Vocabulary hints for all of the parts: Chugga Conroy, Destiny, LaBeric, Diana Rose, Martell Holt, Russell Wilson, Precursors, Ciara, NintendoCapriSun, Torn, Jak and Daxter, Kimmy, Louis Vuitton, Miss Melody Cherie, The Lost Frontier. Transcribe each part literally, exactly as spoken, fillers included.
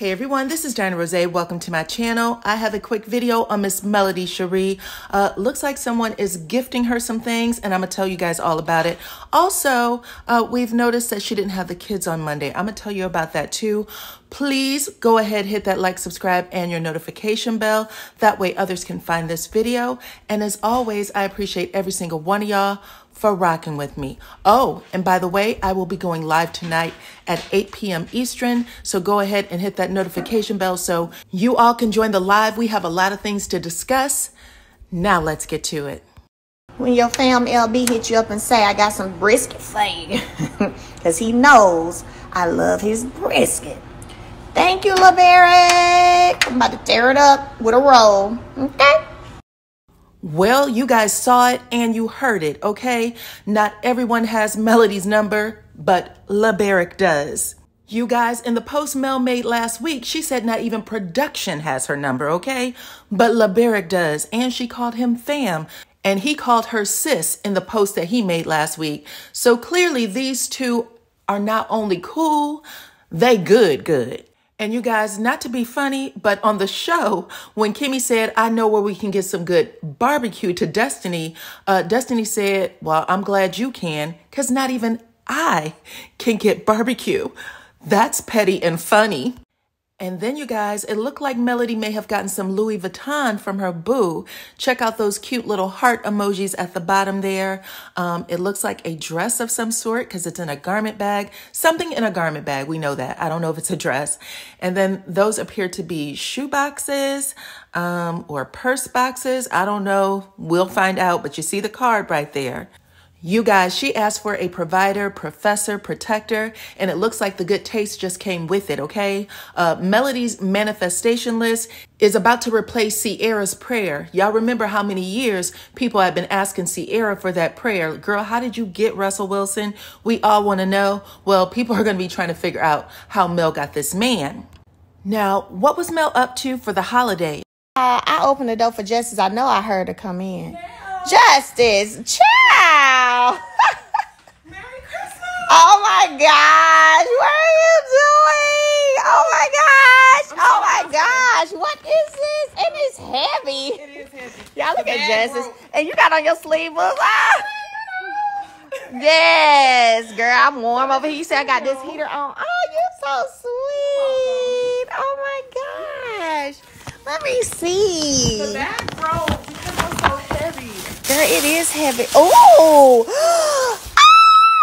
Hey everyone, this is Diana Rose. Welcome to my channel. I have a quick video on Miss Melody Cherie. Uh, looks like someone is gifting her some things and I'm gonna tell you guys all about it. Also, uh, we've noticed that she didn't have the kids on Monday. I'm gonna tell you about that too. Please go ahead, hit that like, subscribe, and your notification bell. That way others can find this video. And as always, I appreciate every single one of y'all for rocking with me. Oh, and by the way, I will be going live tonight at eight p m Eastern. So go ahead and hit that notification bell so you all can join the live. We have a lot of things to discuss. Now let's get to it. When your fam L B hit you up and say, I got some brisket for you. Because he knows I love his brisket. Thank you, LaBeric. I'm about to tear it up with a roll, okay? Well, you guys saw it and you heard it, okay? Not everyone has Melody's number, but LaBeric does. You guys, in the post Mel made last week, she said not even production has her number, okay? But LaBeric does, and she called him fam, and he called her sis in the post that he made last week. So clearly these two are not only cool, they good, good. And you guys, not to be funny, but on the show, when Kimmy said, I know where we can get some good barbecue to Destiny, uh, Destiny said, well, I'm glad you can, because not even I can get barbecue. That's petty and funny. And then you guys, it looked like Melody may have gotten some Louis Vuitton from her boo. Check out those cute little heart emojis at the bottom there. Um, it looks like a dress of some sort because it's in a garment bag. Something in a garment bag. We know that. I don't know if it's a dress. And then those appear to be shoe boxes um, or purse boxes. I don't know. We'll find out. But you see the card right there. You guys, she asked for a provider, professor, protector, and it looks like the good taste just came with it, okay? Uh, Melody's manifestation list is about to replace Ciara's prayer. Y'all remember how many years people have been asking Ciara for that prayer. Girl, how did you get Russell Wilson? We all want to know. Well, people are going to be trying to figure out how Mel got this man. Now, what was Mel up to for the holiday? Uh, I opened the door for Justice. I know I heard her come in. Mel. Justice, Merry Christmas! Oh my gosh! What are you doing? Oh my gosh! I'm oh my awesome. gosh! What is this? It is heavy. It is heavy. Y'all look at Jess's, and you got on your sleeveless. Ah. Yes, girl, I'm warm over here. You said I got this heater on. Oh, you're so sweet. Oh my gosh! Let me see. The back row because I'm so heavy. Girl, it is heavy. Oh, ah,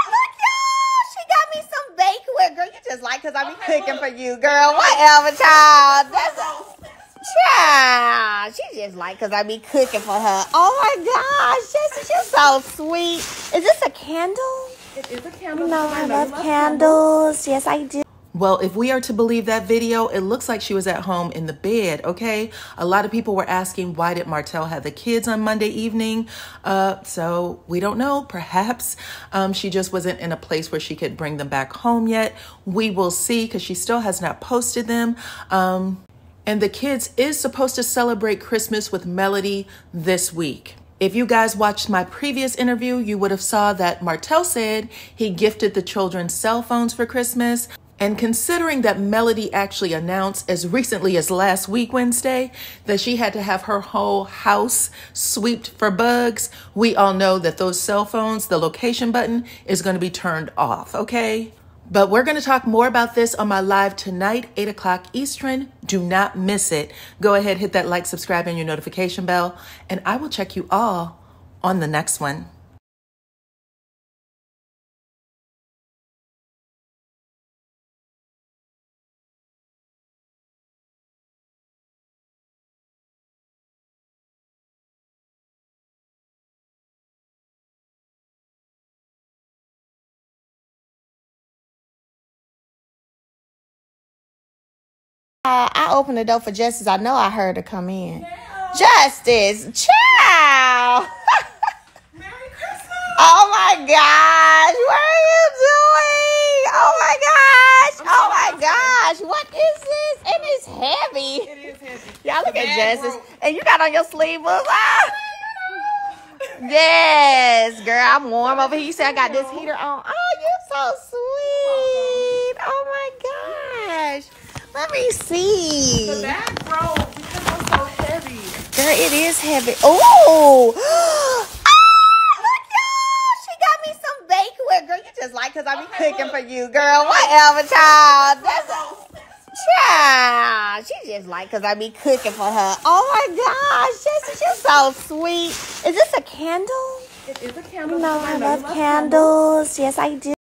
look y'all. She got me some bakeware. Girl, you just like because I be okay, cooking look. for you, girl. Whatever, child. That's a child. She just like because I be cooking for her. Oh my gosh, Jesse, you're so sweet. Is this a candle? It is a candle. No, I, I love, love candles. candles. Yes, I do. Well, if we are to believe that video, it looks like she was at home in the bed, okay? A lot of people were asking, why did Martell have the kids on Monday evening? Uh, so we don't know, perhaps um, she just wasn't in a place where she could bring them back home yet. We will see, because she still has not posted them. Um, and the kids is supposed to celebrate Christmas with Melody this week. If you guys watched my previous interview, you would have saw that Martell said he gifted the children cell phones for Christmas. And considering that Melody actually announced as recently as last week, Wednesday, that she had to have her whole house swept for bugs, we all know that those cell phones, the location button is going to be turned off, okay? But we're going to talk more about this on my live tonight, eight o'clock Eastern. Do not miss it. Go ahead, hit that like, subscribe, and your notification bell, and I will check you all on the next one. Uh, I opened the door for Justice. I know I heard her come in. Mel. Justice, child. Merry Christmas! Oh my gosh! What are you doing? Oh my gosh! I'm oh my gosh! What is this? It is heavy. It is heavy. Y'all look at Justice, room. and you got on your sleeveless. Ah. Yes, girl, I'm warm over here. You said I got this heater on. Oh, you're so sweet. Oh my gosh. Let me see. The back row, because it's so heavy. Girl, it is heavy. Oh, ah, look, y'all. She got me some bakeware. Girl, you just like, because I be okay, cooking look. for you, girl. Whatever, child. That's a child. She just like, because I be cooking for her. Oh, my gosh. She's, she's so sweet. Is this a candle? It is a candle. You know, I, I love, love candles. candles. Yes, I do.